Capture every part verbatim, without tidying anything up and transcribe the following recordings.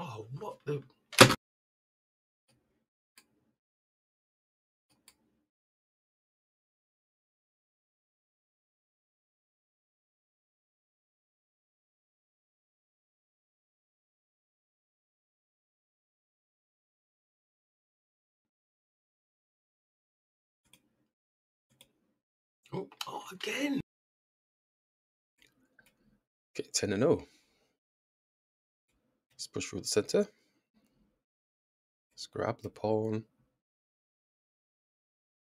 Oh, what the... Oh, oh again. Okay, ten and oh. Let's push through the center. Let's grab the pawn.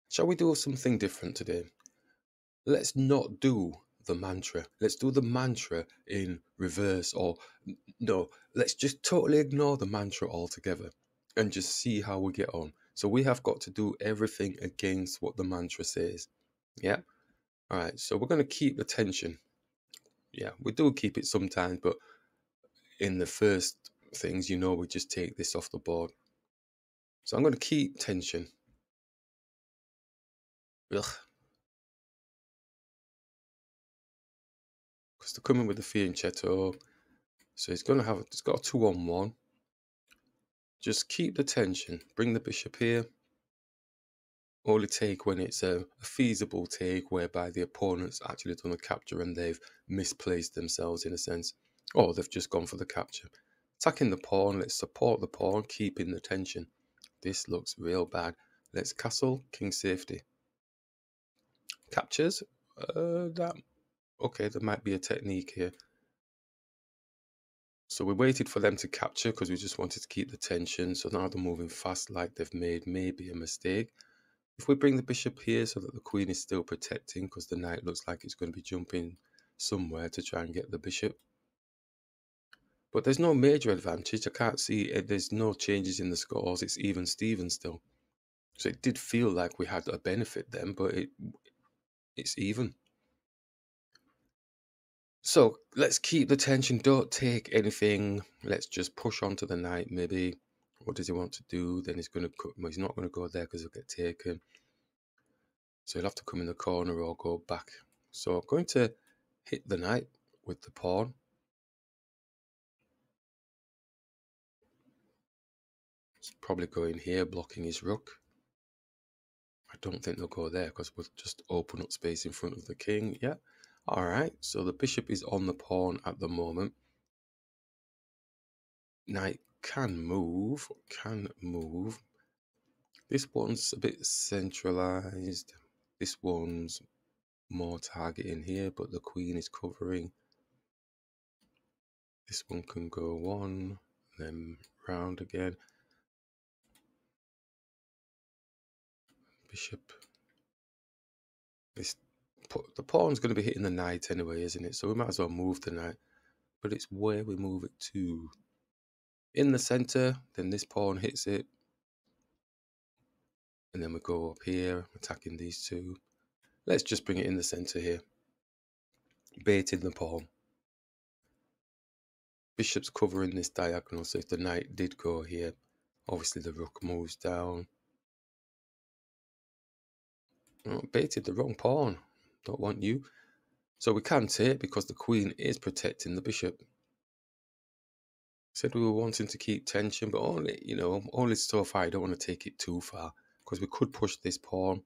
Shall we do something different today? Let's not do the mantra. Let's do the mantra in reverse, or no, let's just totally ignore the mantra altogether and just see how we get on. So we have got to do everything against what the mantra says. Yeah. All right. So we're going to keep the tension. Yeah, we do keep it sometimes, but in the first things, you know, we just take this off the board. So I'm going to keep tension. Ugh. Because they're coming with the fianchetto. So he's going to have, it's got a two on one. Just keep the tension. Bring the bishop here. Only take when it's a, a feasible take whereby the opponent's actually done a capture and they've misplaced themselves in a sense. Or they've just gone for the capture. Attacking the pawn, let's support the pawn, keeping the tension. This looks real bad. Let's castle, king safety. Captures? Uh, that. Okay, there might be a technique here. So we waited for them to capture because we just wanted to keep the tension. So now they're moving fast like they've made maybe a mistake. If we bring the bishop here so that the queen is still protecting, because the knight looks like it's going to be jumping somewhere to try and get the bishop. But there's no major advantage. I can't see it. There's no changes in the scores. It's even Steven still. So it did feel like we had a benefit then, but it it's even. So let's keep the tension. Don't take anything. Let's just push on to the knight maybe. What does he want to do? Then he's going to cut. Well, he's not going to go there because he'll get taken. So he'll have to come in the corner or go back. So I'm going to hit the knight with the pawn. He's probably going here, blocking his rook. I don't think they'll go there because we'll just open up space in front of the king. Yeah. All right. So the bishop is on the pawn at the moment. Knight can move, can move. This one's a bit centralized. This one's more targeting here, but the queen is covering. This one can go one, then round again. Bishop. This, the pawn's going to be hitting the knight anyway, isn't it? So we might as well move the knight, but it's where we move it to. In the center, then this pawn hits it. And then we go up here, attacking these two. Let's just bring it in the center here. Baiting the pawn. Bishop's covering this diagonal, so if the knight did go here, obviously the rook moves down. Oh, baited the wrong pawn. Don't want you. So we can take because the queen is protecting the bishop. Said we were wanting to keep tension, but only, you know, only so far. I don't want to take it too far because we could push this pawn,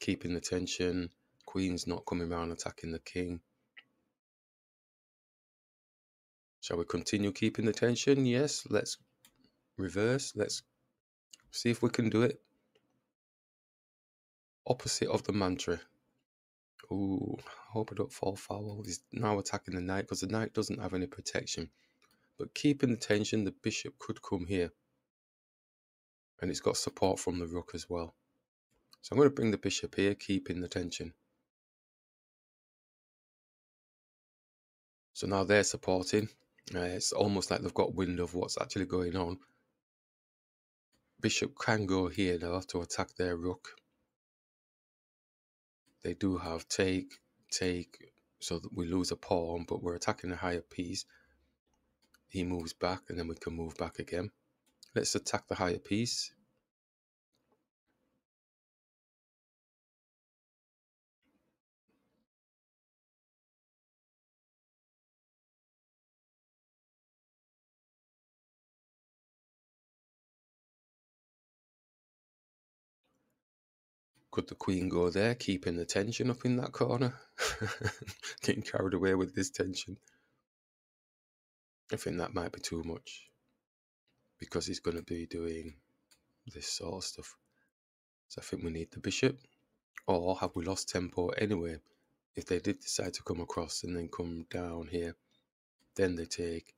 keeping the tension. Queen's not coming around attacking the king. Shall we continue keeping the tension? Yes, let's reverse. Let's see if we can do it. Opposite of the mantra. Ooh, I hope I don't fall foul. He's now attacking the knight because the knight doesn't have any protection. But keeping the tension, the bishop could come here. And it's got support from the rook as well. So I'm going to bring the bishop here, keeping the tension. So now they're supporting. Uh, it's almost like they've got wind of what's actually going on. Bishop can go here. They'll have to attack their rook. They do have take, take, so that we lose a pawn, but we're attacking a higher piece. He moves back, and then we can move back again. Let's attack the higher piece. Could the Queen go there, keeping the tension up in that corner? Getting carried away with this tension. I think that might be too much, because he's going to be doing this sort of stuff. So I think we need the bishop. Or have we lost tempo anyway? If they did decide to come across and then come down here, then they take...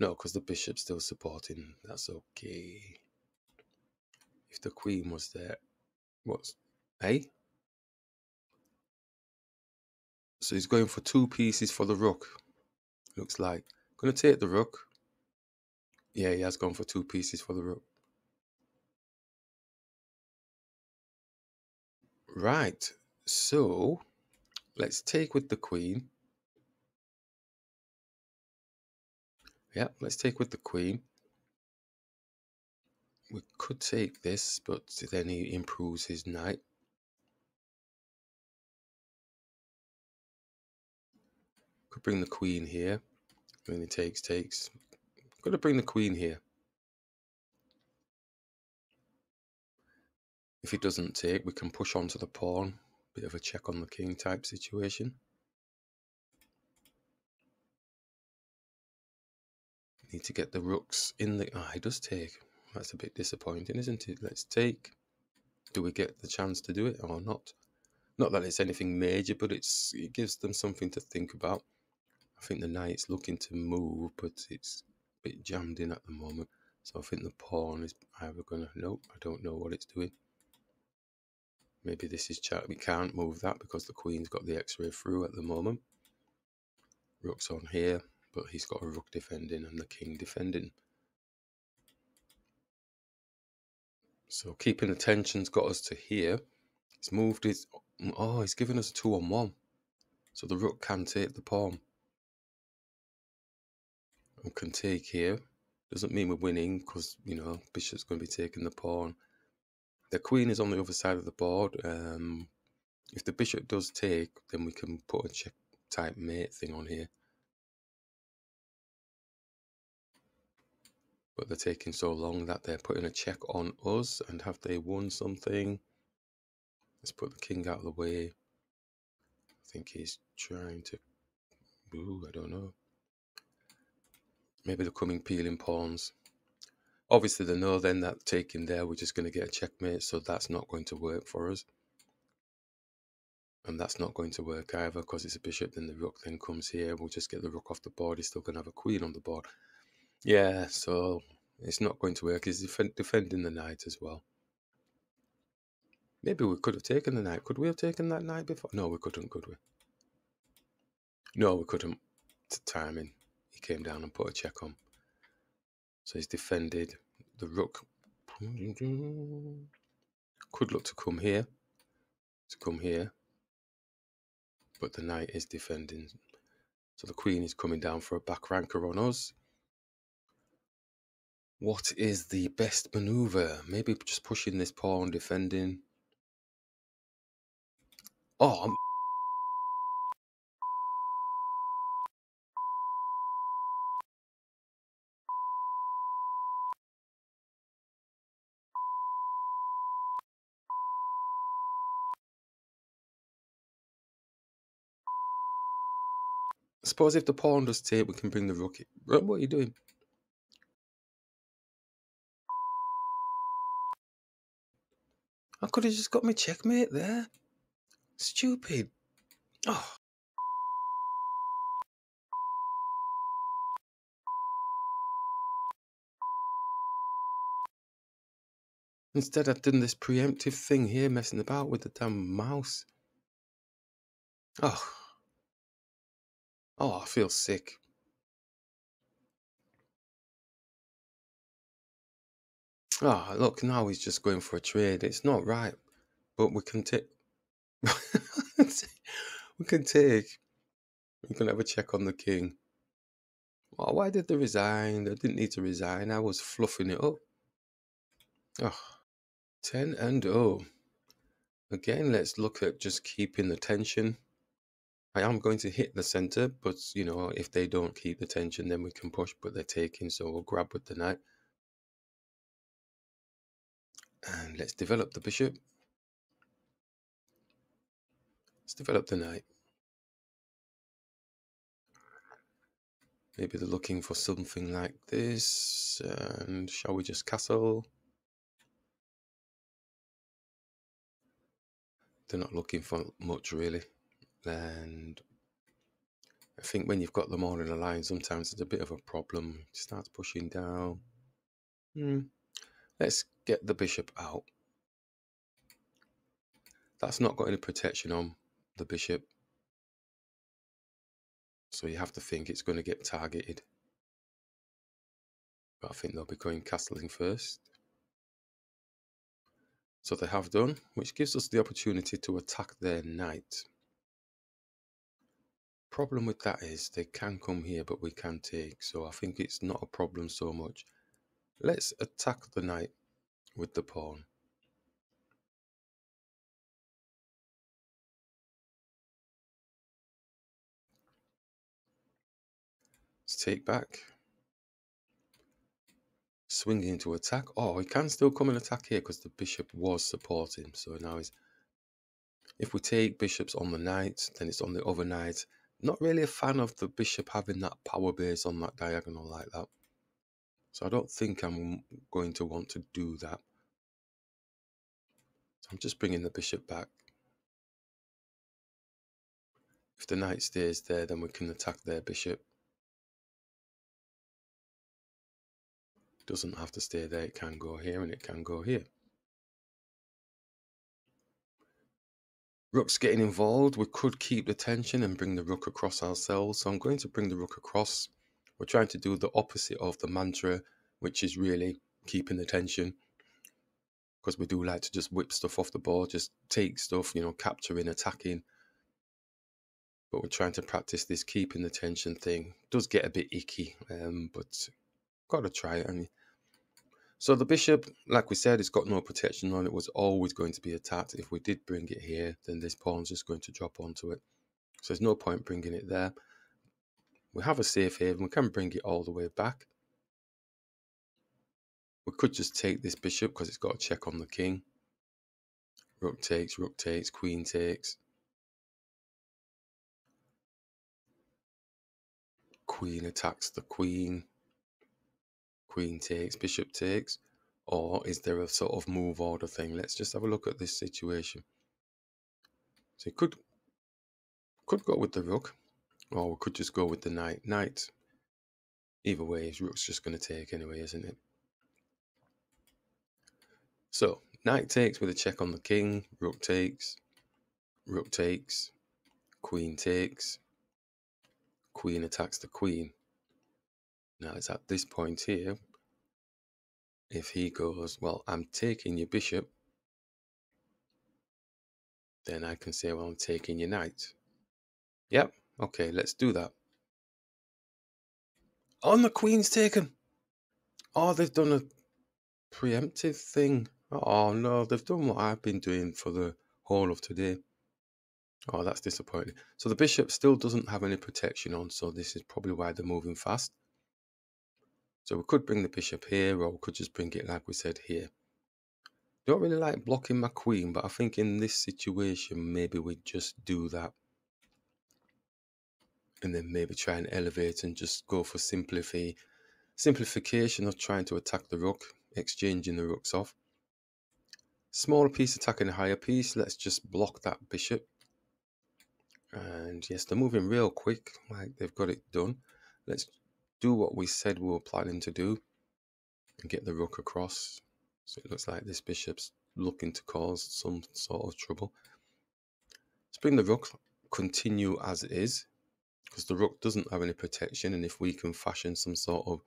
No, because the bishop's still supporting. That's okay. If the queen was there... What's... Eh? So he's going for two pieces for the rook. Looks like. Going to take the rook. Yeah, he has gone for two pieces for the rook. Right. So... let's take with the queen. Yeah, let's take with the queen. We could take this, but then he improves his knight. Could bring the queen here. Then he takes, takes. Got to bring the queen here. If he doesn't take, we can push on to the pawn. Bit of a check on the king type situation. Need to get the rooks in the... Ah, oh, he does take. That's a bit disappointing, isn't it? Let's take. Do we get the chance to do it or not? Not that it's anything major, but it's it gives them something to think about. I think the knight's looking to move, but it's a bit jammed in at the moment. So I think the pawn is either going to... Nope, I don't know what it's doing. Maybe this is chat. We can't move that because the queen's got the x-ray through at the moment. Rook's on here, but he's got a rook defending and the king defending. So keeping the tension's got us to here. He's moved his... Oh, he's given us a two on one. So the rook can take the pawn. And can take here. Doesn't mean we're winning because, you know, bishop's going to be taking the pawn. The queen is on the other side of the board. Um, if the bishop does take, then we can put a check type mate thing on here. But they're taking so long that they're putting a check on us. And have they won something? Let's put the king out of the way. I think he's trying to... Ooh, I don't know. Maybe they're coming peeling pawns. Obviously, they know then that taking there, we're just going to get a checkmate, so that's not going to work for us. And that's not going to work either, because it's a bishop, then the rook then comes here. We'll just get the rook off the board. He's still going to have a queen on the board. Yeah, so it's not going to work. He's def- defending the knight as well. Maybe we could have taken the knight. Could we have taken that knight before? No, we couldn't, could we? No, we couldn't. It's timing. He came down and put a check on. So he's defended. The rook could look to come here, to come here, but the knight is defending. So the queen is coming down for a back ranker on us. What is the best maneuver? Maybe just pushing this pawn, defending. Oh, I'm... I suppose if the pawn does take, we can bring the rook in. What are you doing? I could have just got my checkmate there. Stupid. Oh. Instead, I've done this preemptive thing here, messing about with the damn mouse. Oh. Oh, I feel sick. Ah, oh, look, now he's just going for a trade. It's not right, but we can take... we can take... We can have a check on the king. Oh, why did they resign? They didn't need to resign. I was fluffing it up. Oh, ten and oh. Again, let's look at just keeping the tension. I am going to hit the centre, but, you know, if they don't keep the tension, then we can push, but they're taking, so we'll grab with the knight. And let's develop the bishop. Let's develop the night. Maybe they're looking for something like this. And shall we just castle? They're not looking for much, really. And I think when you've got them all in a line, sometimes it's a bit of a problem. Starts pushing down. Hmm. Let's get the bishop out. That's not got any protection on the bishop. So you have to think it's going to get targeted. But I think they'll be going castling first. So they have done, which gives us the opportunity to attack their knight. Problem with that is they can come here, but we can take. So I think it's not a problem so much. Let's attack the knight with the pawn. Take back, swinging to attack. Oh, he can still come and attack here because the bishop was supporting. So now he's, if we take bishops on the knight, then it's on the other knight. Not really a fan of the bishop having that power base on that diagonal like that. So I don't think I'm going to want to do that. So I'm just bringing the bishop back. If the knight stays there, then we can attack their bishop. Doesn't have to stay there, it can go here and it can go here. Rook's getting involved. We could keep the tension and bring the rook across ourselves. So I'm going to bring the rook across. We're trying to do the opposite of the mantra, which is really keeping the tension. Because we do like to just whip stuff off the board, just take stuff, you know, capturing, attacking. But we're trying to practice this keeping the tension thing. It does get a bit icky, um, but... got to try it. And so the bishop, like we said, it's got no protection on it. Was always going to be attacked. If we did bring it here, then this pawn's just going to drop onto it. So there's no point bringing it there. We have a safe haven. We can bring it all the way back. We could just take this bishop because it's got a check on the king. Rook takes, rook takes, queen takes. Queen attacks the queen. Queen takes, bishop takes, or is there a sort of move order thing? Let's just have a look at this situation. So it could could go with the rook, or we could just go with the knight. Knight, either way, his rook's just going to take anyway, isn't it? So knight takes with a check on the king, rook takes, rook takes, queen takes, queen attacks the queen. Now it's at this point here, if he goes, well, I'm taking your bishop, then I can say, well, I'm taking your knight. Yep, okay, let's do that. Oh, and the queen's taken. Oh, they've done a preemptive thing. Oh, no, they've done what I've been doing for the whole of today. Oh, that's disappointing. So the bishop still doesn't have any protection on, so this is probably why they're moving fast. So we could bring the bishop here, or we could just bring it, like we said, here. Don't really like blocking my queen, but I think in this situation, maybe we just do that. And then maybe try and elevate and just go for simplify, simplification of trying to attack the rook, exchanging the rooks off. Smaller piece attacking a higher piece. Let's just block that bishop. And yes, they're moving real quick, like they've got it done. Let's do what we said we were planning to do and get the rook across. So it looks like this bishop's looking to cause some sort of trouble. Let's bring the rook, continue as it is, because the rook doesn't have any protection, and if we can fashion some sort of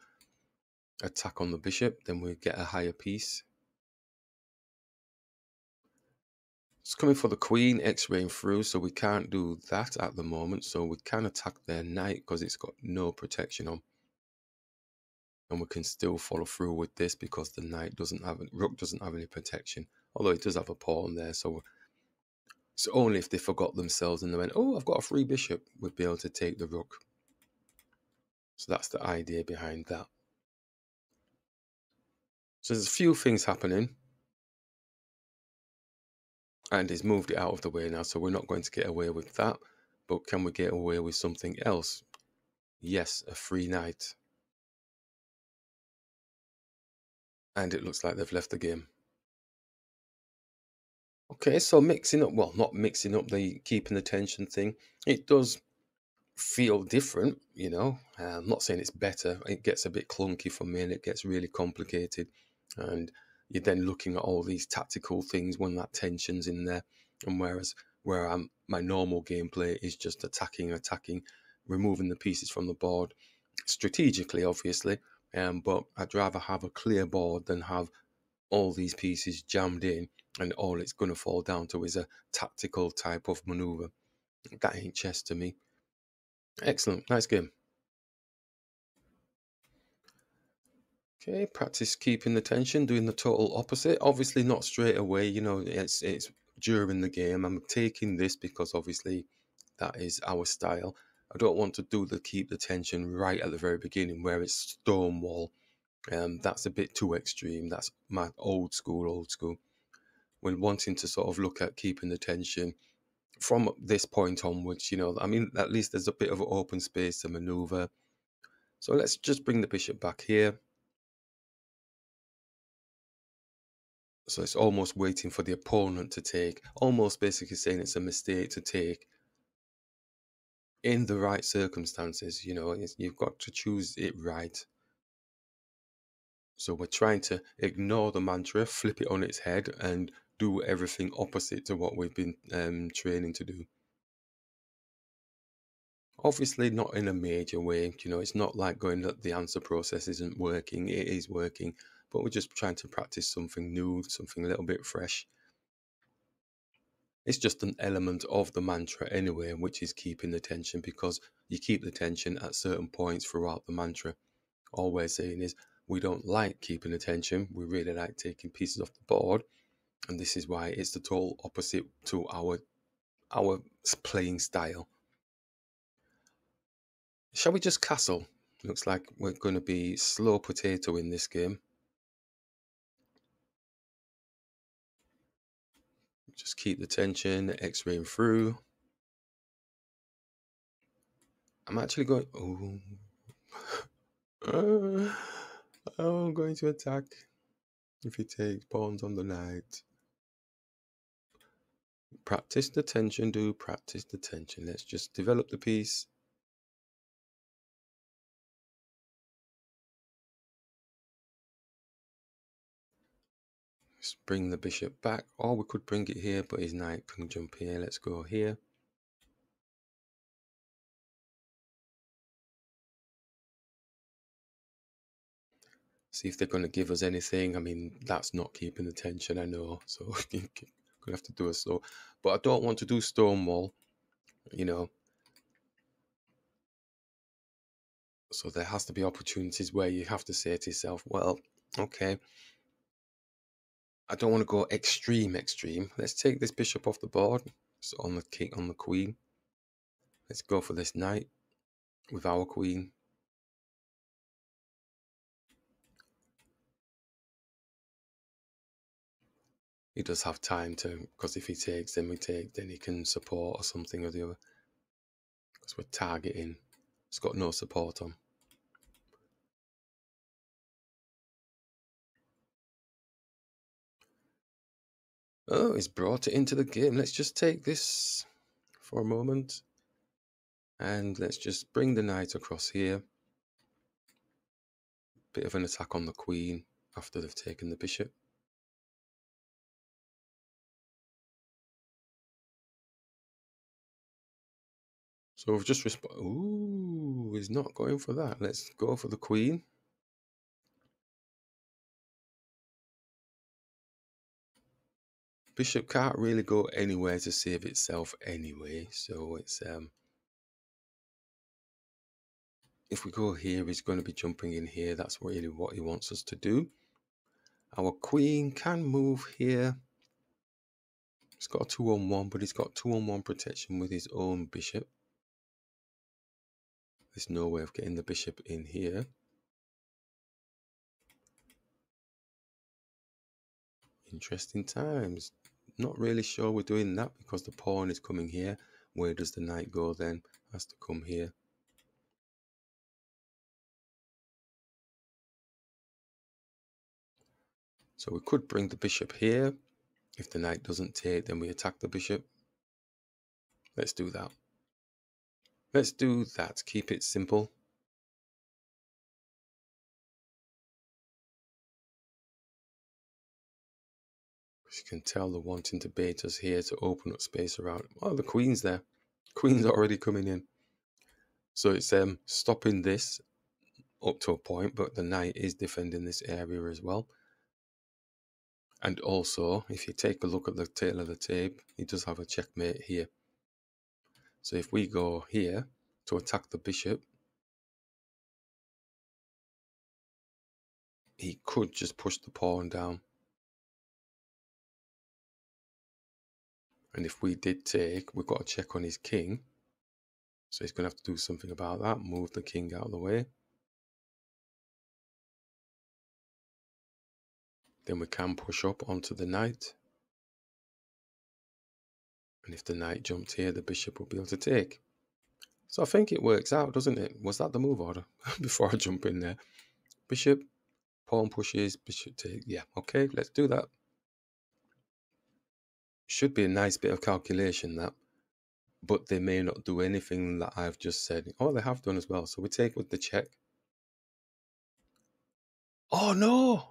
attack on the bishop, then we get a higher piece. It's coming for the queen, x-raying through, so we can't do that at the moment. So we can attack their knight because it's got no protection on. And we can still follow through with this because the knight doesn't have, rook doesn't have any protection. Although it does have a pawn there, so it's only if they forgot themselves and they went, oh, I've got a free bishop, we'd be able to take the rook. So that's the idea behind that. So there's a few things happening. and he's moved it out of the way now, so we're not going to get away with that. But can we get away with something else? Yes, a free night. And it looks like they've left the game. Okay, so mixing up, well, not mixing up the keeping the tension thing. It does feel different, you know. Uh, I'm not saying it's better. It gets a bit clunky for me and it gets really complicated. And you're then looking at all these tactical things when that tension's in there. And whereas where I'm, my normal gameplay is just attacking, attacking, removing the pieces from the board. Strategically, obviously. Um, but I'd rather have a clear board than have all these pieces jammed in. And all it's going to fall down to is a tactical type of manoeuvre. That ain't chess to me. Excellent. Nice game. Okay, practice keeping the tension, doing the total opposite. Obviously not straight away, you know, it's, it's during the game. I'm taking this because obviously that is our style. I don't want to do the keep the tension right at the very beginning where it's stonewall. Um, that's a bit too extreme. That's my old school, old school. When wanting to sort of look at keeping the tension from this point onwards, you know, I mean, at least there's a bit of open space to maneuver. So let's just bring the bishop back here. So it's almost waiting for the opponent to take, almost basically saying it's a mistake to take in the right circumstances. You know, it's, you've got to choose it right. So we're trying to ignore the mantra, flip it on its head and do everything opposite to what we've been um, training to do. Obviously not in a major way, you know, it's not like going that the answer process isn't working, it is working, but we're just trying to practice something new, something a little bit fresh. It's just an element of the mantra anyway, which is keeping the tension, because you keep the tension at certain points throughout the mantra. All we're saying is we don't like keeping the tension, we really like taking pieces off the board. And this is why it's the total opposite to our our playing style. Shall we just castle? Looks like we're going to be slow potato in this game. Just keep the tension, X-raying through. I'm actually going... Oh, I'm going to attack if he takes pawns on the knight. Practice the tension, do practice the tension. Let's just develop the piece. Let's bring the bishop back, or we could bring it here, but his knight can jump here. Let's go here. See if they're going to give us anything. I mean, that's not keeping the tension, I know. So we're going to have to do a slow. But I don't want to do stonewall, you know. So there has to be opportunities where you have to say to yourself, well, okay, I don't want to go extreme, extreme. Let's take this bishop off the board. So on the king, on the queen. Let's go for this knight with our queen. He does have time to, because if he takes, then we take, then he can support or something or the other. Because we're targeting. It's got no support on. Oh, he's brought it into the game. Let's just take this for a moment. And let's just bring the knight across here. Bit of an attack on the queen after they've taken the bishop. So we've just responded. Ooh, he's not going for that. Let's go for the queen. Bishop can't really go anywhere to save itself anyway. So it's um. If we go here, he's going to be jumping in here. That's really what he wants us to do. Our queen can move here. He's got a two on one, but he's got two on one protection with his own bishop. There's no way of getting the bishop in here. Interesting times. Not really sure we're doing that because the pawn is coming here. Where does the knight go then? Has to come here. So we could bring the bishop here. If the knight doesn't take, then we attack the bishop. Let's do that. Let's do that. Keep it simple. As you can tell, they're wanting to bait us here to open up space around. Oh, the queen's there. Queen's already coming in. So it's um stopping this up to a point, but the knight is defending this area as well. And also, if you take a look at the tail of the tape, he does have a checkmate here. So if we go here to attack the bishop, he could just push the pawn down. And if we did take, we've got to check on his king. So he's going to have to do something about that. Move the king out of the way. Then we can push up onto the knight. And if the knight jumped here, the bishop would be able to take. So I think it works out, doesn't it? Was that the move order? Before I jump in there. Bishop, pawn pushes, bishop takes. Yeah, okay, let's do that. Should be a nice bit of calculation, that, but they may not do anything that I've just said. Oh, they have done as well. So we take with the check. Oh no!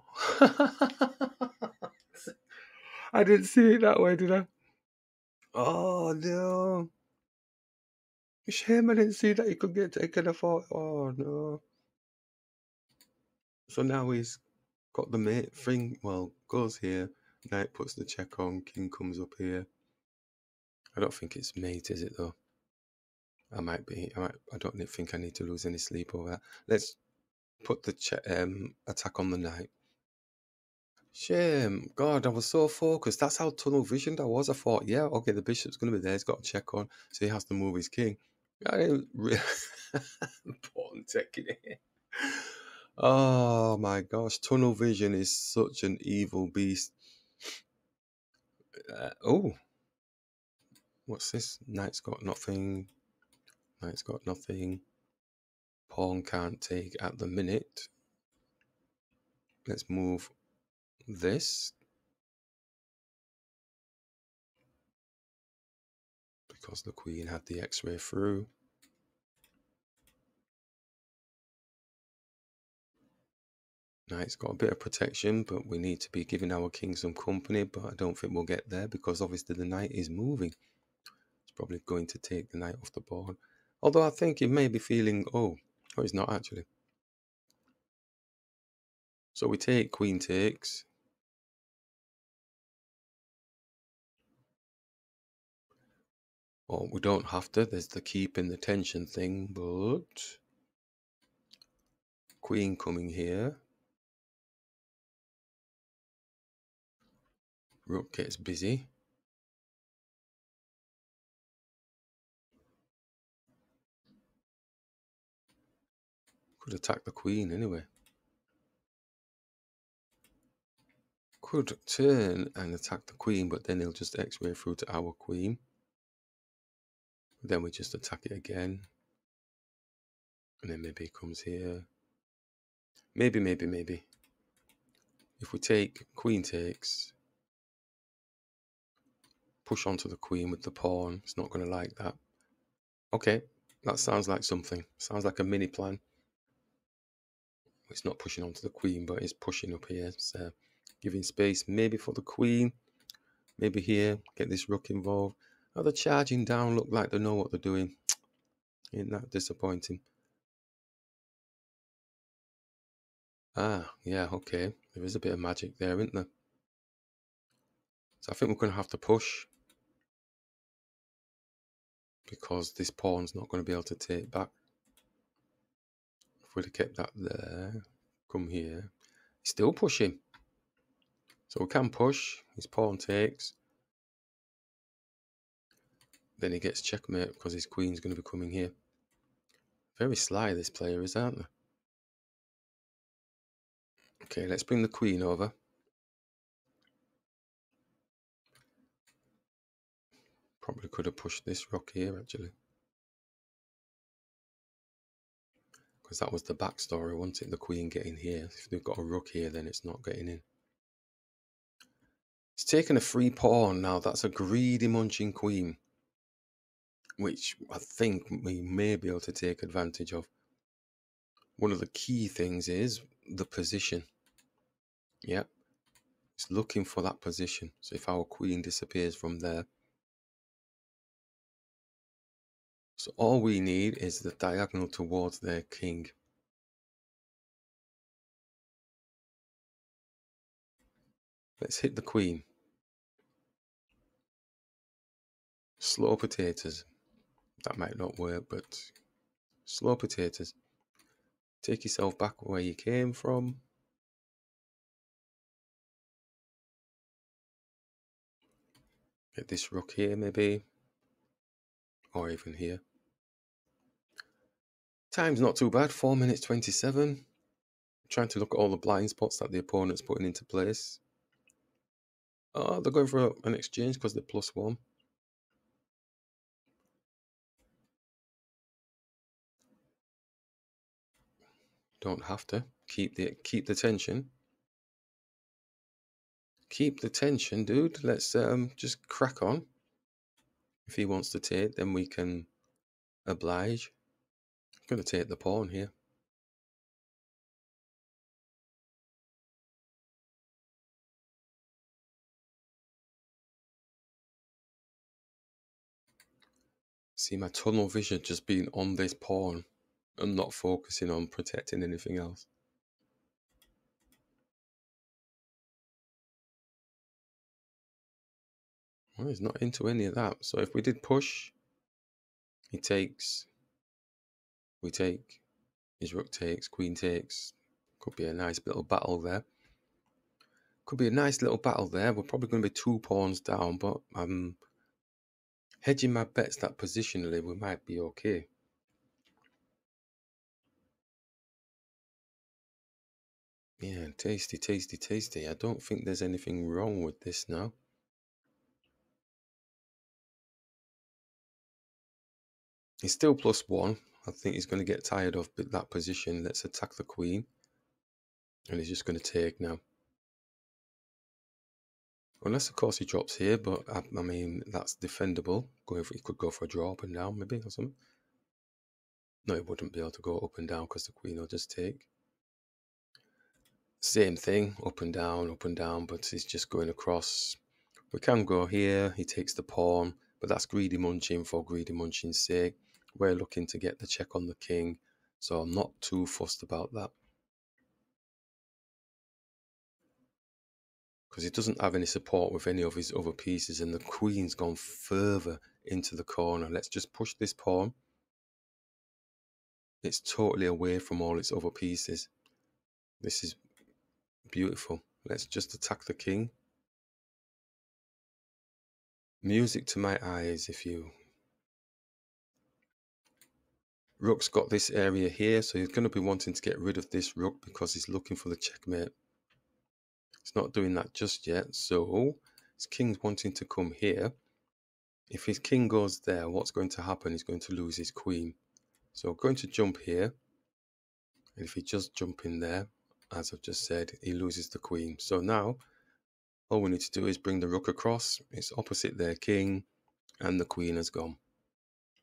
I didn't see it that way, did I? Oh no! Shame I didn't see that he could get taken. I thought, oh no! So now he's got the mate thing. Well, goes here. Knight puts the check on, king comes up here. I don't think it's mate, is it though? I might be, I, might, I don't think I need to lose any sleep over that. Let's put the check, um, attack on the knight. Shame, God, I was so focused. That's how tunnel visioned I was. I thought, yeah, okay, the bishop's going to be there. He's got a check on, so he has to move his king. I didn't really... Important taking it. Oh my gosh, tunnel vision is such an evil beast. Uh, oh, what's this? Knight's got nothing. Knight's got nothing. Pawn can't take at the minute. Let's move this. Because the queen had the x-ray through. Knight's got a bit of protection, but we need to be giving our king some company, but I don't think we'll get there because obviously the knight is moving. It's probably going to take the knight off the board. Although I think he may be feeling, oh, oh, he's not actually. So we take, queen takes. Or we don't have to, there's the keep in the tension thing, but... Queen coming here. Rook gets busy. Could attack the queen anyway. Could turn and attack the queen, but then he'll just x-ray through to our queen. Then we just attack it again. And then maybe he comes here. Maybe, maybe, maybe. If we take, queen takes... Push onto the queen with the pawn. It's not going to like that. Okay, that sounds like something. Sounds like a mini plan. It's not pushing onto the queen, but it's pushing up here. So giving space maybe for the queen. Maybe here, get this rook involved. Oh, they're charging down. Look like they know what they're doing. Isn't that disappointing? Ah, yeah, okay. There is a bit of magic there, isn't there? So I think we're going to have to push. Because this pawn's not going to be able to take back. If we'd have kept that there, come here. He's still pushing. So we can push. His pawn takes. Then he gets checkmate because his queen's going to be coming here. Very sly this player is, aren't they? Okay, let's bring the queen over. Probably could have pushed this rock here actually, because that was the backstory, wasn't it? The queen getting here. If they've got a rook here, then it's not getting in. It's taken a free pawn now. That's a greedy munching queen, which I think we may be able to take advantage of. One of the key things is the position. Yep, it's looking for that position. So if our queen disappears from there, so all we need is the diagonal towards their king. Let's hit the queen. Slow potatoes. That might not work, but slow potatoes. Take yourself back where you came from. Get this rook here maybe. Or even here. Time's not too bad. four minutes twenty-seven. I'm trying to look at all the blind spots that the opponent's putting into place. Oh, they're going for an exchange because they're plus one. Don't have to. Keep the keep the tension. Keep the tension, dude. Let's um just crack on. If he wants to take, then we can oblige. I'm gonna take the pawn here. See, my tunnel vision just being on this pawn and not focusing on protecting anything else. Well, he's not into any of that. So if we did push, he takes, we take, his rook takes, queen takes. Could be a nice little battle there. Could be a nice little battle there. We're probably going to be two pawns down, but I'm hedging my bets that positionally we might be okay. Yeah, tasty, tasty, tasty. I don't think there's anything wrong with this now. He's still plus one. I think he's going to get tired of that position. Let's attack the queen. And he's just going to take now. Unless, of course, he drops here. But, I, I mean, that's defendable. Going for, he could go for a draw up and down, maybe, or something. No, he wouldn't be able to go up and down because the queen will just take. Same thing. Up and down, up and down. But he's just going across. We can go here. He takes the pawn. But that's greedy munching for greedy munching's sake. We're looking to get the check on the king, so I'm not too fussed about that. Because he doesn't have any support with any of his other pieces, and the queen's gone further into the corner. Let's just push this pawn. It's totally away from all its other pieces. This is beautiful. Let's just attack the king. Music to my eyes. If you rook's got this area here, so he's going to be wanting to get rid of this rook because he's looking for the checkmate. He's not doing that just yet, so his king's wanting to come here. If his king goes there, what's going to happen? He's going to lose his queen. So going to jump here, and if he just jump in there, as I've just said, he loses the queen. So now all we need to do is bring the rook across. It's opposite their king, and the queen has gone.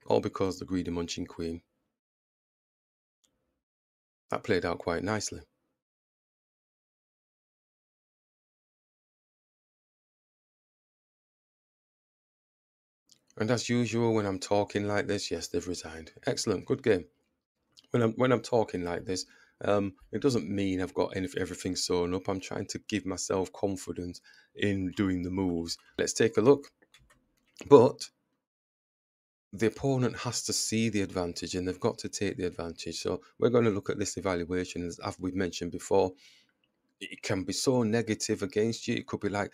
All because the greedy munching queen. That played out quite nicely. And as usual, when I'm talking like this, yes, they've resigned. Excellent, good game. When I'm when I'm talking like this, Um, it doesn't mean I've got any, everything sewn up. I'm trying to give myself confidence in doing the moves. Let's take a look. But the opponent has to see the advantage, and they've got to take the advantage. So we're going to look at this evaluation. As we've mentioned before, it can be so negative against you. It could be like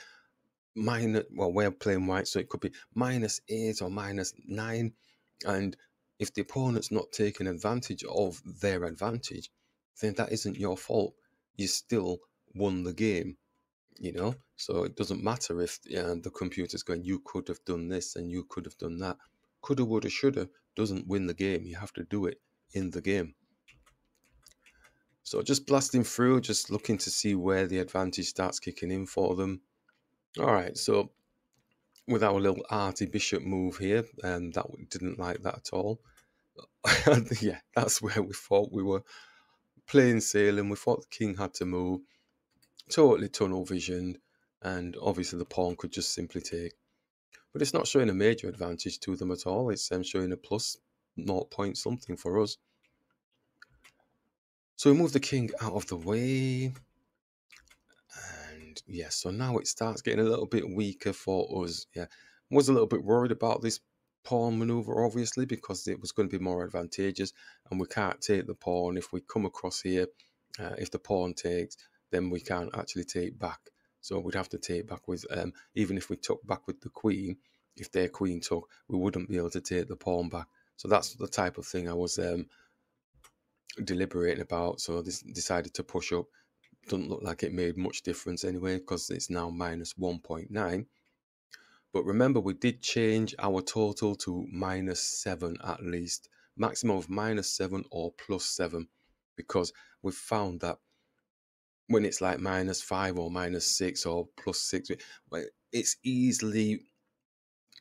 minus, well, we're playing white, so it could be minus eight or minus nine. And if the opponent's not taking advantage of their advantage, then that isn't your fault. You still won the game, you know. So it doesn't matter if yeah, the computer's going, you could have done this and you could have done that. Coulda, woulda, shoulda doesn't win the game. You have to do it in the game. So just blasting through, just looking to see where the advantage starts kicking in for them. All right, so with our little arty bishop move here, and that didn't like that at all. Yeah, that's where we thought we were plain sailing. We thought the king had to move. Totally tunnel visioned, and obviously the pawn could just simply take. But it's not showing a major advantage to them at all. It's um, showing a plus point something for us. So we move the king out of the way. And yeah, so now it starts getting a little bit weaker for us. Yeah, was a little bit worried about this pawn maneuver, obviously, because it was going to be more advantageous. And we can't take the pawn. If we come across here, uh, if the pawn takes, then we can't actually take back. So we'd have to take back with, um, even if we took back with the queen, if their queen took, we wouldn't be able to take the pawn back. So that's the type of thing I was um, deliberating about. So I decided to push up. Doesn't look like it made much difference anyway, because it's now minus one point nine. But remember, we did change our total to minus seven at least. Maximum of minus seven or plus seven, because we found that when it's like minus five or minus six or plus six, it's easily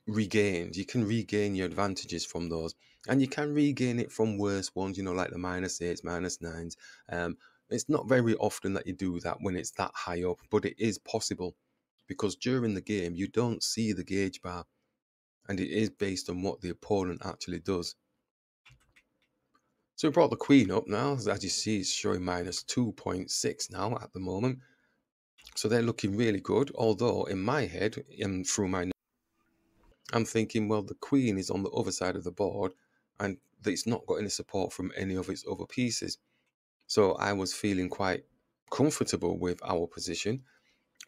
regained. You can regain your advantages from those, and you can regain it from worse ones, you know, like the minus eights, minus nines. Um, it's not very often that you do that when it's that high up, but it is possible because during the game, you don't see the gauge bar, and it is based on what the opponent actually does. So we brought the queen up now. As you see, it's showing minus two point six now at the moment. So they're looking really good. Although in my head, and through my, I'm thinking, well, the queen is on the other side of the board, and it's not got any support from any of its other pieces. So I was feeling quite comfortable with our position.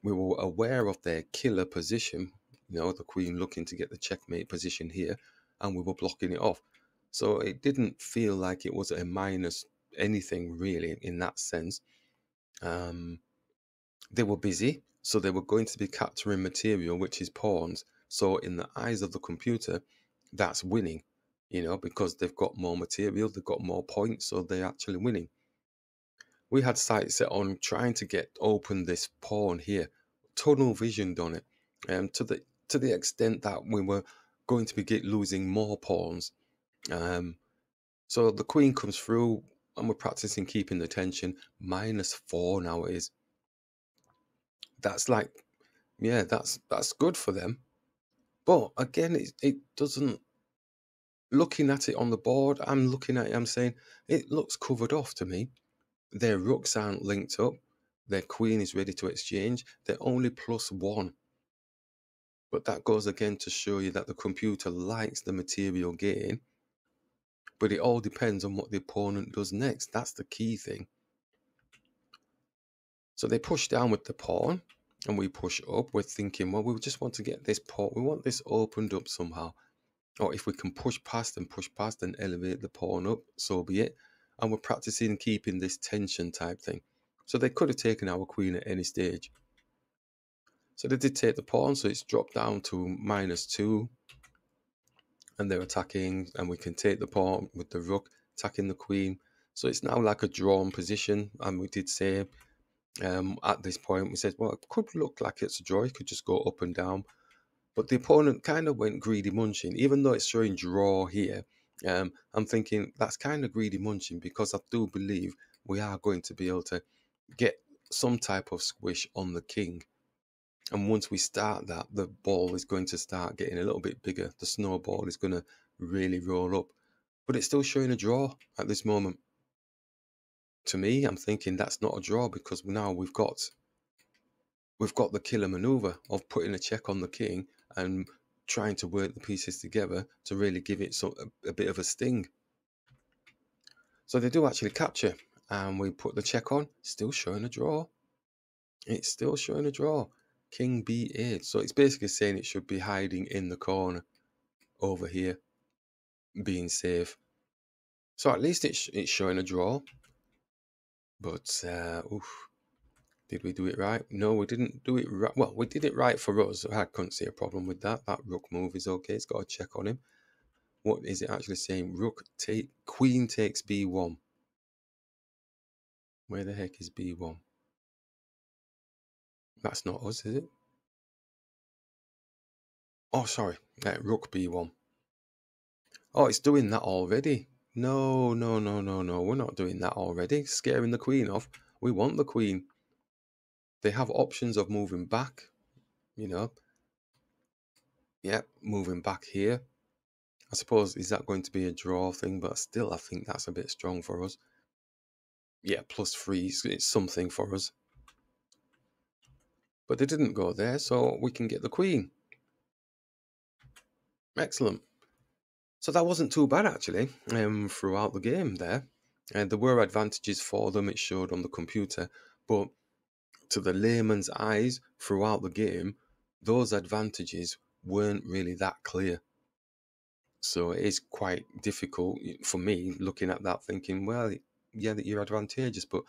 We were aware of their killer position. You know, the queen looking to get the checkmate position here, and we were blocking it off. So it didn't feel like it was a minus anything really in that sense. Um, they were busy, so they were going to be capturing material, which is pawns. So in the eyes of the computer, that's winning, you know, because they've got more material, they've got more points, so they're actually winning. We had sight set on trying to get open this pawn here, tunnel visioned on it, um, to the to the extent that we were going to be get, losing more pawns. Um, so the queen comes through, and we're practicing keeping the tension. Minus four now it is. That's like, yeah, that's that's good for them. But again, it it doesn't. Looking at it on the board, I'm looking at it. I'm saying it looks covered off to me. Their rooks aren't linked up. Their queen is ready to exchange. They're only plus one. But that goes again to show you that the computer likes the material gain. But it all depends on what the opponent does next. That's the key thing. So they push down with the pawn, and we push up. We're thinking, well, we just want to get this pawn. We want this opened up somehow. Or if we can push past and push past and elevate the pawn up, so be it. And we're practicing keeping this tension type thing. So they could have taken our queen at any stage. So they did take the pawn, so it's dropped down to minus two. And they're attacking, and we can take the pawn with the rook, attacking the queen. So it's now like a drawn position, and we did say um, at this point, we said, well, it could look like it's a draw. It could just go up and down. But the opponent kind of went greedy munching, even though it's showing draw here. Um, I'm thinking that's kind of greedy munching, because I do believe we are going to be able to get some type of squish on the king. And once we start that, the ball is going to start getting a little bit bigger. The snowball is going to really roll up. But it's still showing a draw at this moment. To me, I'm thinking that's not a draw, because now we've got we've got the killer maneuver of putting a check on the king and trying to work the pieces together to really give it so, a, a bit of a sting. So they do actually capture, and we put the check on. Still showing a draw. It's still showing a draw. King b eight, so it's basically saying it should be hiding in the corner over here, being safe. So at least it's, it's showing a draw. But uh, oof, Did we do it right? No, we didn't do it right. Well, we did it right for us. I couldn't see a problem with that. That rook move is okay. It's got a check on him. What is it actually saying? Rook take, queen takes b one. Where the heck is b one? That's not us, is it? Oh, sorry. Uh, rook b one. Oh, it's doing that already. No, no, no, no, no. We're not doing that already. Scaring the queen off. We want the queen. They have options of moving back, you know. Yep, moving back here. I suppose, is that going to be a draw thing? But still, I think that's a bit strong for us. Yeah, plus three. It's something for us. But they didn't go there, so we can get the queen. Excellent. So that wasn't too bad, actually, um, throughout the game there. And there were advantages for them, it showed on the computer. But to the layman's eyes, throughout the game, those advantages weren't really that clear. So it is quite difficult for me, looking at that, thinking, well, yeah, that you're advantageous, but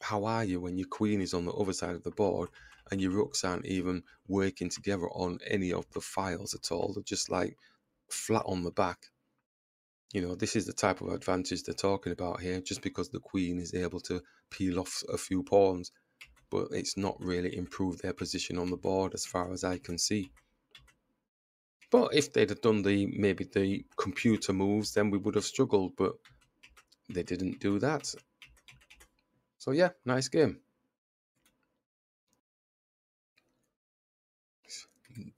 how are you when your queen is on the other side of the board and your rooks aren't even working together on any of the files at all? They're just like flat on the back. You know, this is the type of advantage they're talking about here, just because the queen is able to peel off a few pawns, but it's not really improved their position on the board as far as I can see. But if they'd have done the maybe the computer moves, then we would have struggled, but they didn't do that. So yeah, nice game.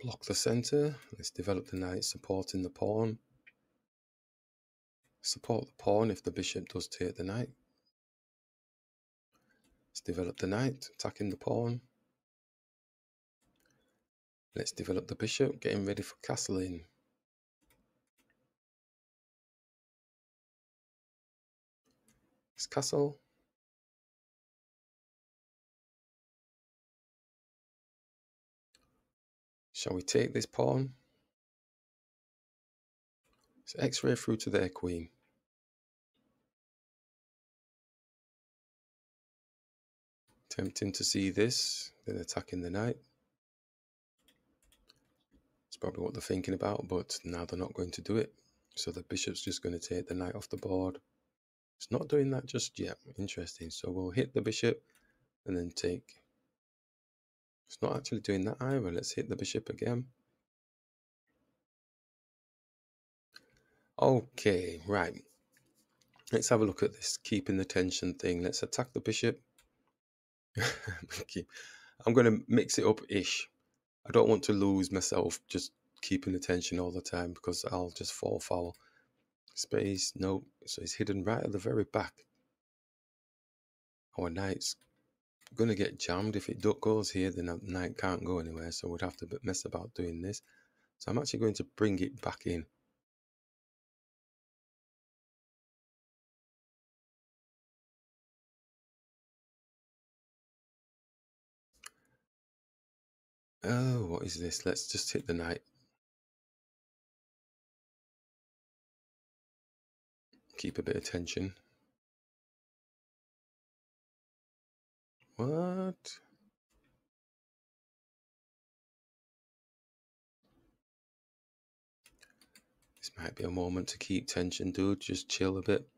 Block the center. Let's develop the knight, supporting the pawn. Support the pawn if the bishop does take the knight. Let's develop the knight, attacking the pawn. Let's develop the bishop, getting ready for castling. Let's castle. Shall we take this pawn? Let's x-ray through to their queen. Tempting to see this, then attacking the knight. It's probably what they're thinking about, but now they're not going to do it. So the bishop's just going to take the knight off the board. It's not doing that just yet. Interesting. So we'll hit the bishop and then take. It's not actually doing that either. Let's hit the bishop again. Okay, right. Let's have a look at this, keeping the tension thing. Let's attack the bishop. I'm going to mix it up-ish. I don't want to lose myself just keeping the tension all the time because I'll just fall foul. Space, no. So he's hidden right at the very back. Our knight's going to get jammed. If it goes here, then the knight can't go anywhere, so we'd have to mess about doing this. So I'm actually going to bring it back in. Oh, what is this? Let's just hit the knight. Keep a bit of tension. What? This might be a moment to keep tension, dude. Just chill a bit.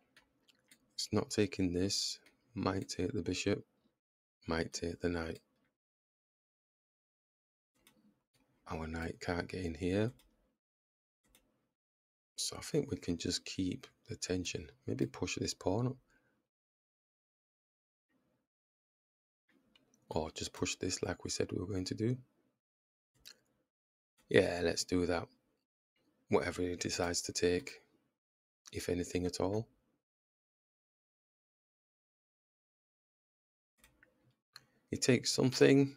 It's not taking this. Might take the bishop. Might take the knight. Our knight can't get in here. So I think we can just keep the tension. Maybe push this pawn up. Or just push this like we said we were going to do. Yeah, let's do that. Whatever he decides to take, if anything at all. He takes something.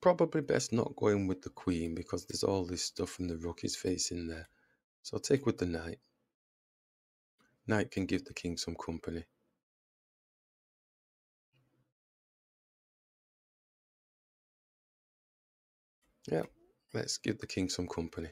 Probably best not going with the queen because there's all this stuff from the rook is facing there. So I'll take with the knight. Knight can give the king some company. Yeah, let's give the king some company.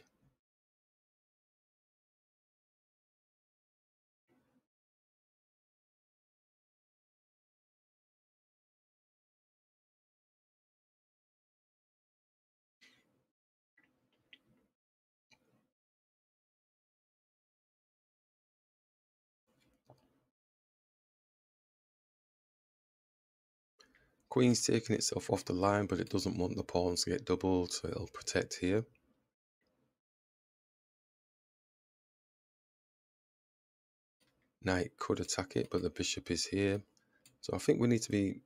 Queen's taking itself off the line, but it doesn't want the pawns to get doubled, so it'll protect here. Knight could attack it, but the bishop is here. So I think we need to be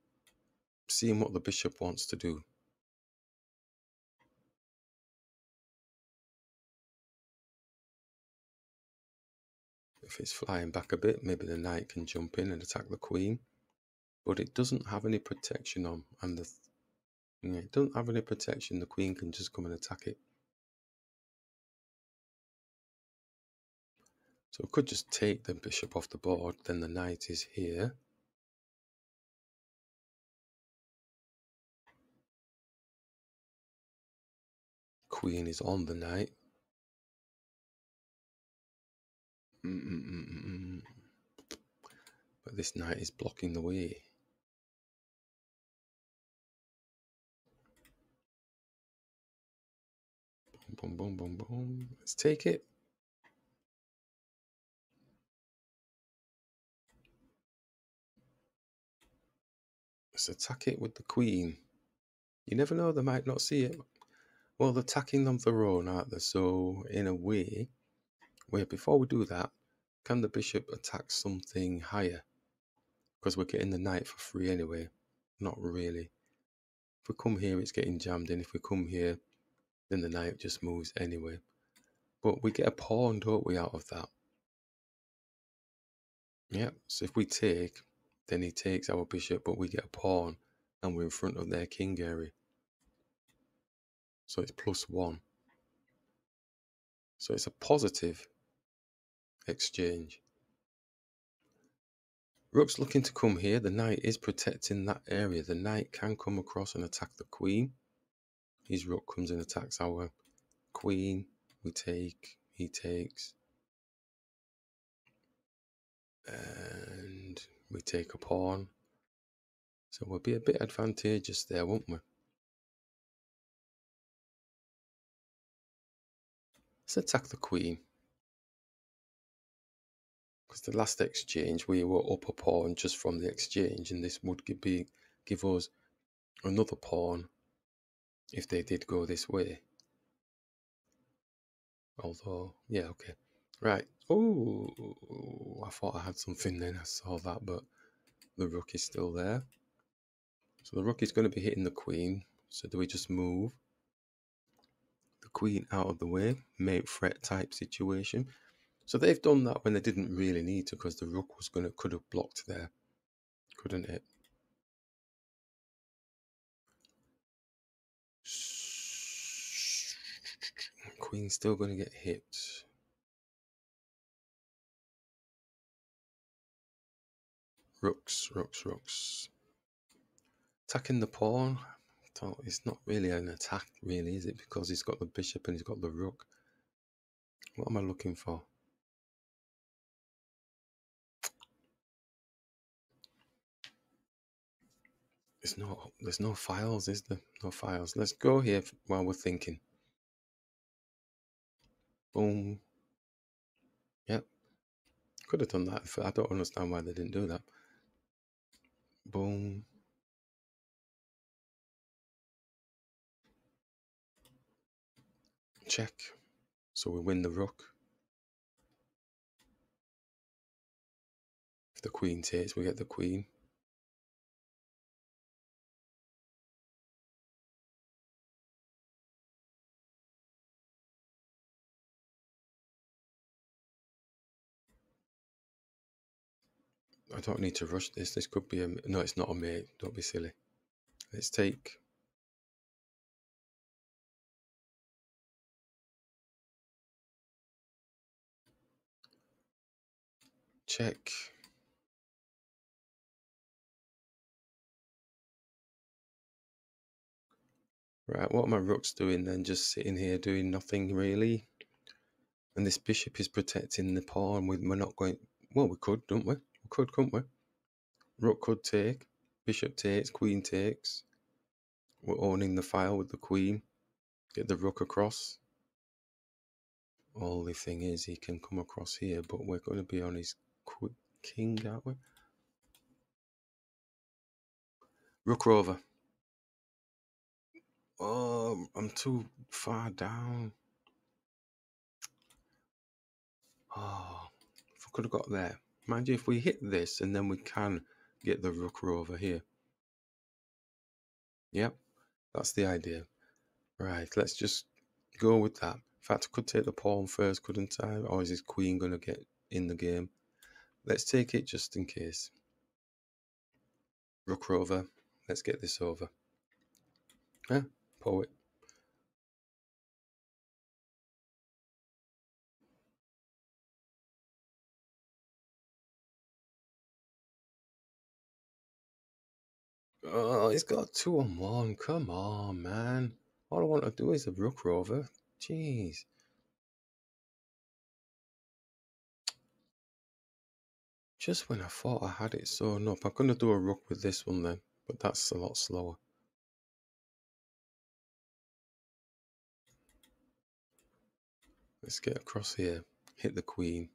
seeing what the bishop wants to do. If it's flying back a bit, maybe the knight can jump in and attack the queen. But it doesn't have any protection on, and the th it doesn't have any protection. The queen can just come and attack it. So it could just take the bishop off the board. Then the knight is here. Queen is on the knight. Mm -mm -mm -mm -mm. But this knight is blocking the way. Boom, boom, boom, boom, boom. Let's take it. Let's attack it with the queen. You never know, they might not see it. Well, they're attacking on their own, aren't they? So, in a way, wait, before we do that, can the bishop attack something higher? Because we're getting the knight for free anyway. Not really. If we come here, it's getting jammed in. If we come here, then the knight just moves anyway. But we get a pawn, don't we, out of that? Yeah, so if we take, then he takes our bishop, but we get a pawn, and we're in front of their king area. So it's plus one. So it's a positive exchange. Rook's looking to come here. The knight is protecting that area. The knight can come across and attack the queen. His rook comes and attacks our queen. We take, he takes, and we take a pawn. So we'll be a bit advantageous there, won't we? Let's attack the queen. Because the last exchange, we were up a pawn just from the exchange, and this would give, be, give us another pawn if they did go this way. Although, yeah, okay. Right. Oh, I thought I had something then. I saw that, but the rook is still there. So the rook is going to be hitting the queen. So do we just move the queen out of the way? Mate threat type situation. So they've done that when they didn't really need to, because the rook was gonna could have blocked there, couldn't it? Queen's still gonna get hit. Rooks, rooks, rooks. Attacking the pawn. It's not really an attack, really, is it? Because he's got the bishop and he's got the rook. What am I looking for? There's no, there's no files, is there? No files. Let's go here while we're thinking. Boom. Yep. Could have done that. I don't understand why they didn't do that. Boom. Check. So we win the rook. If the queen takes, we get the queen. I don't need to rush this. This could be a... No, it's not a mate. Don't be silly. Let's take... Check. Right, what are my rooks doing then? Just sitting here doing nothing really. And this bishop is protecting the pawn. We're not going... Well, we could, don't we? Could, couldn't we? Rook could take, bishop takes, queen takes. We're owning the file with the queen. Get the rook across. Only thing is, he can come across here, but we're going to be on his quick king, aren't we? Rook Rover. Oh, I'm too far down. Oh, if I could have got there. Mind you, if we hit this and then we can get the Rook Rover here. Yep, that's the idea. Right, let's just go with that. In fact, I could take the pawn first, couldn't I? Or is his queen going to get in the game? Let's take it just in case. Rook Rover. Let's get this over. Yeah, poet. Oh, he's got two on one. Come on, man. All I want to do is a Rook Rover. Jeez. Just when I thought I had it sewn up. I'm going to do a rook with this one then, but that's a lot slower. Let's get across here. Hit the queen.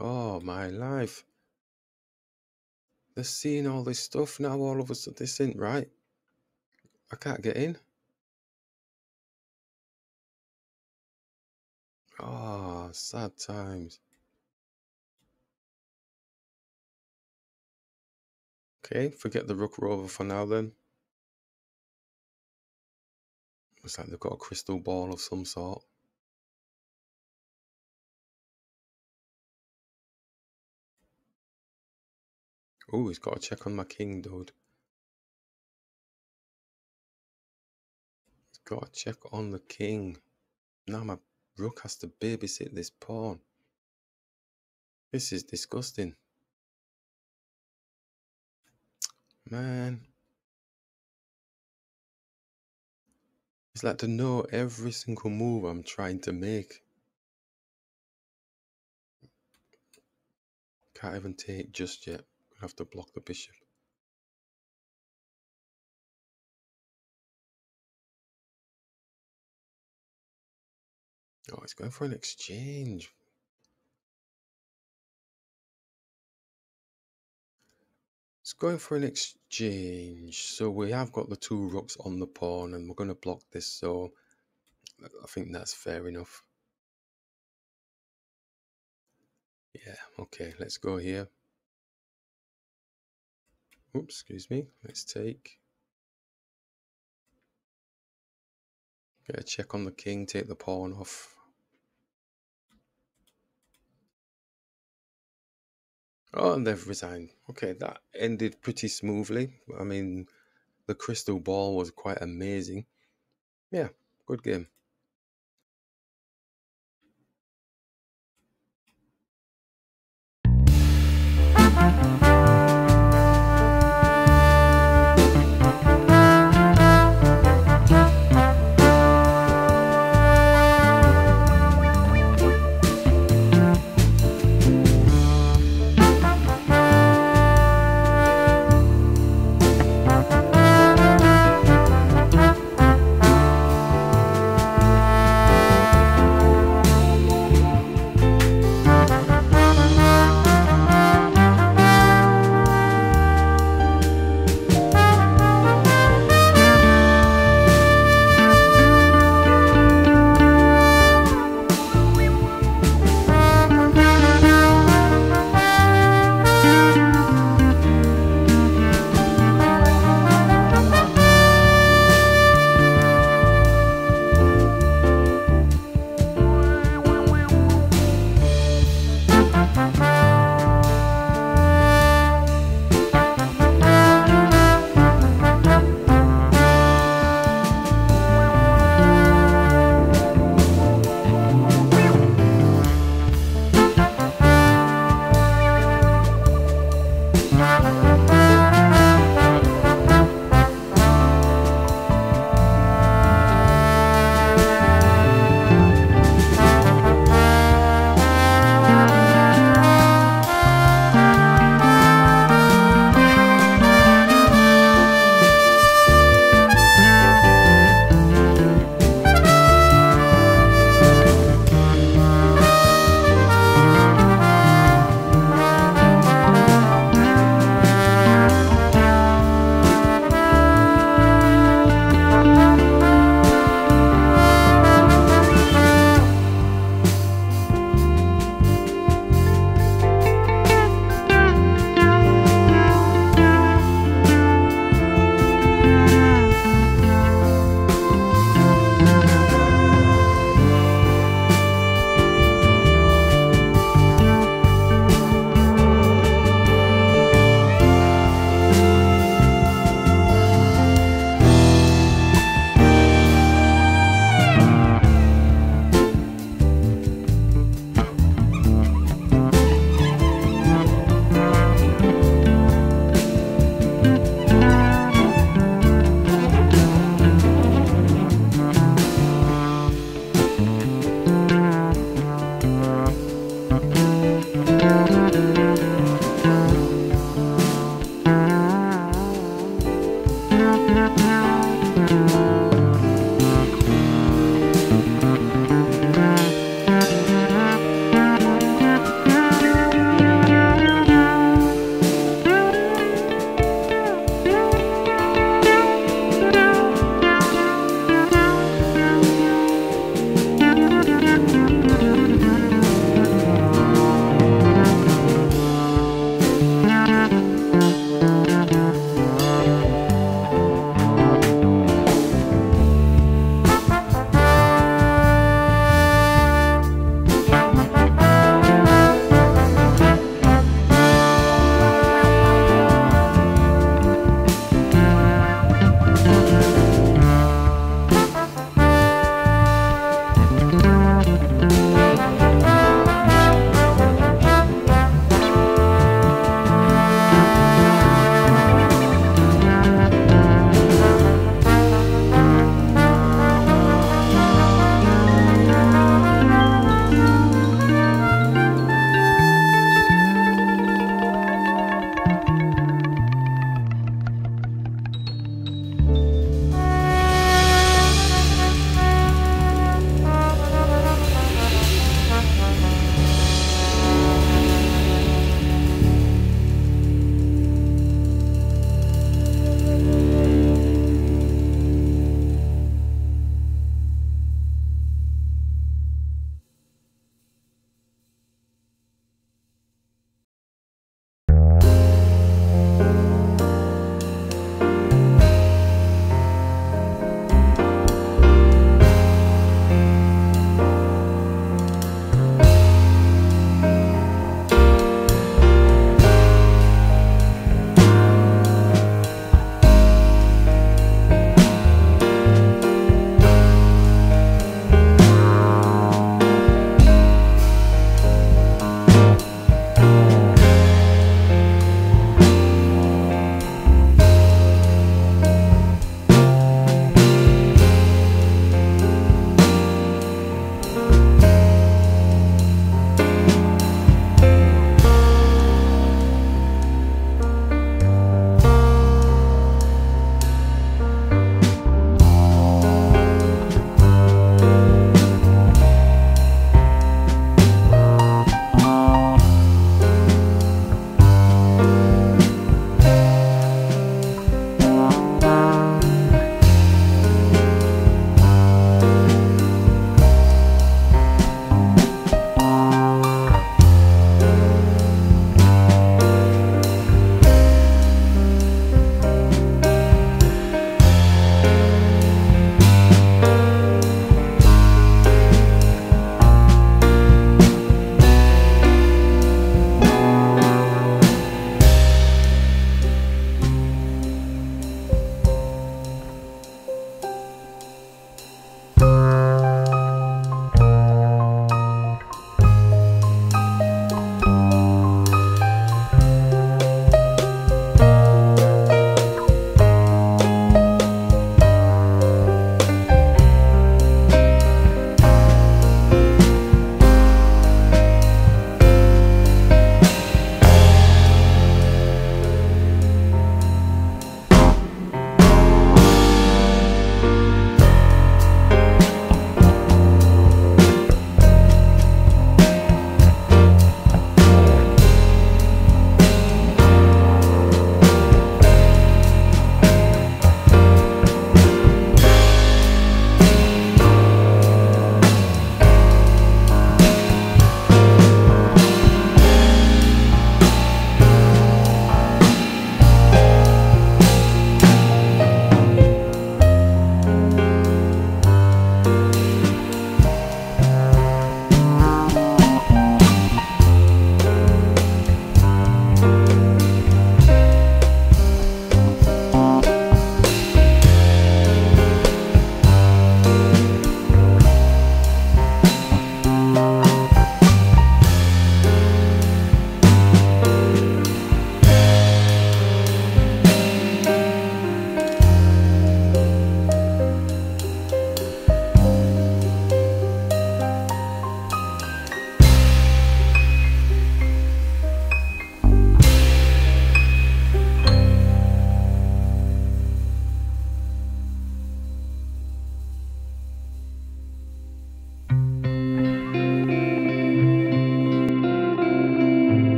Oh, my life. They're seeing all this stuff now all of a sudden. This ain't right. I can't get in. Ah, oh, sad times. Okay, forget the Rook Rover for now then. Looks like they've got a crystal ball of some sort. Oh, he's got to check on my king, dude. He's got to check on the king. Now my rook has to babysit this pawn. This is disgusting. Man. It's like to know every single move I'm trying to make. Can't even take just yet. I have to block the bishop. Oh, it's going for an exchange. It's going for an exchange. So we have got the two rooks on the pawn and we're going to block this. So I think that's fair enough. Yeah, okay, let's go here. Oops, excuse me. Let's take. Get a check on the king, take the pawn off. Oh, and they've resigned. Okay, that ended pretty smoothly. I mean, the crystal ball was quite amazing. Yeah, good game.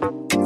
You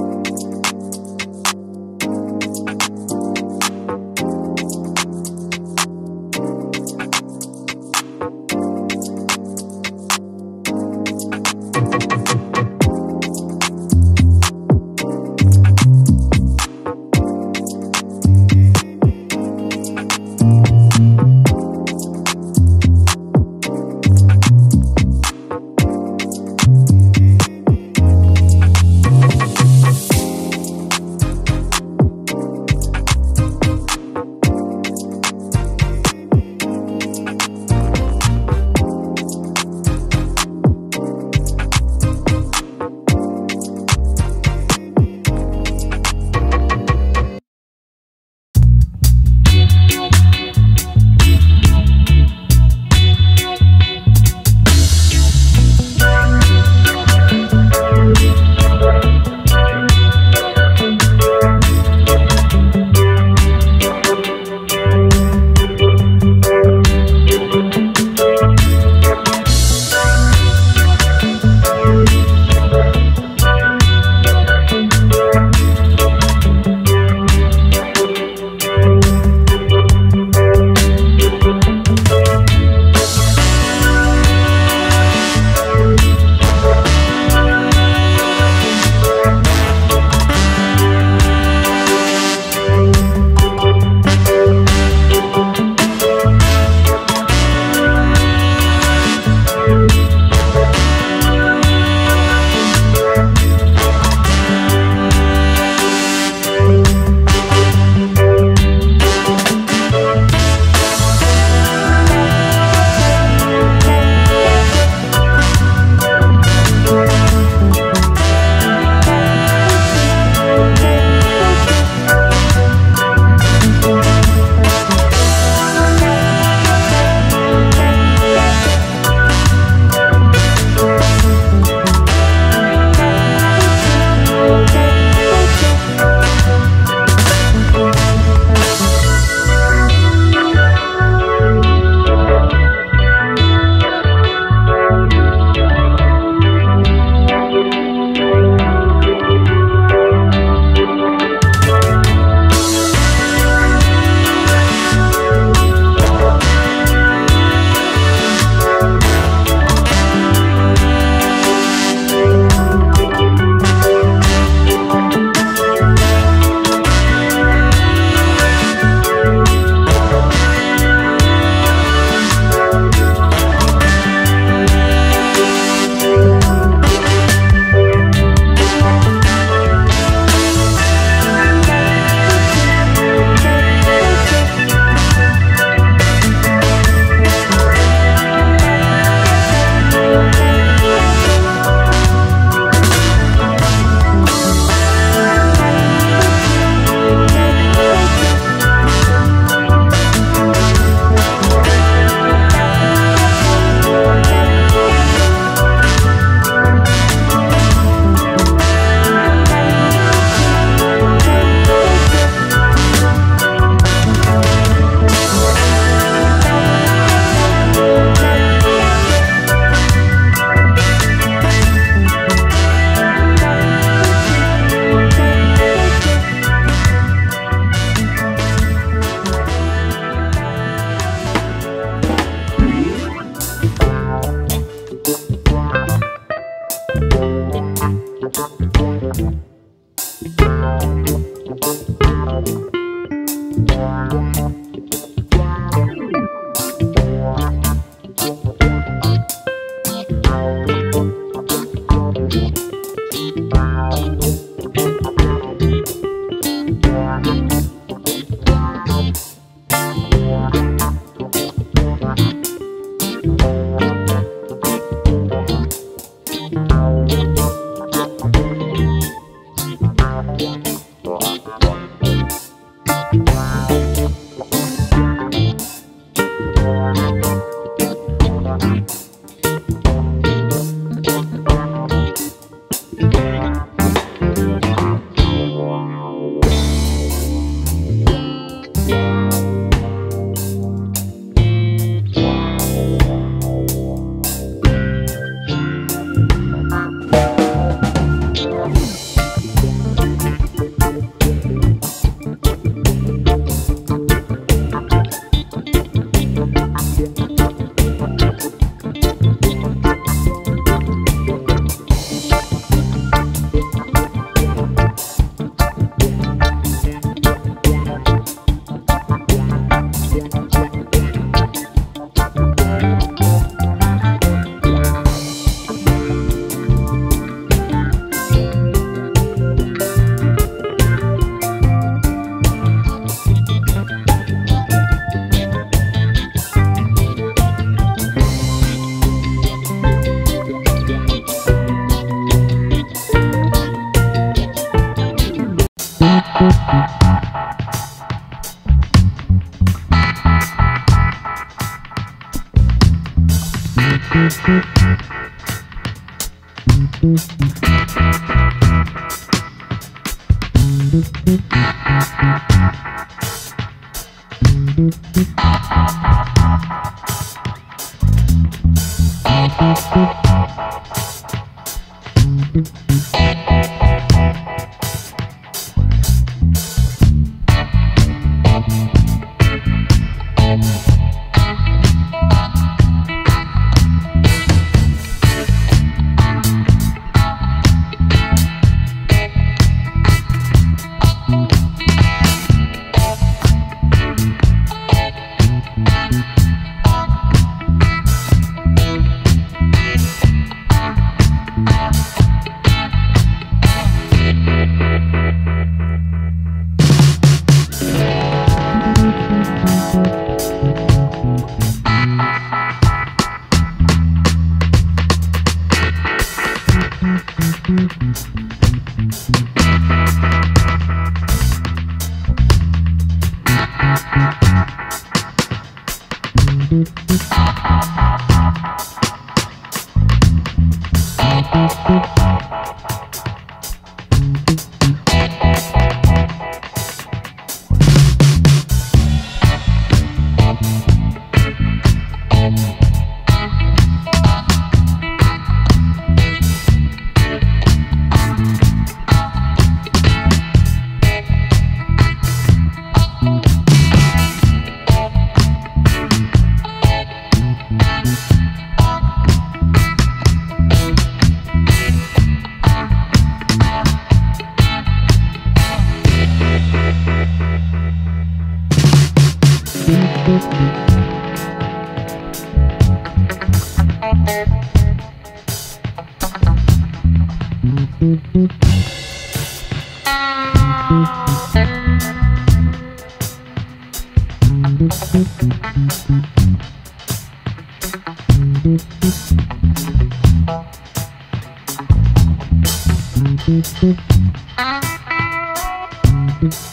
Thank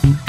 you.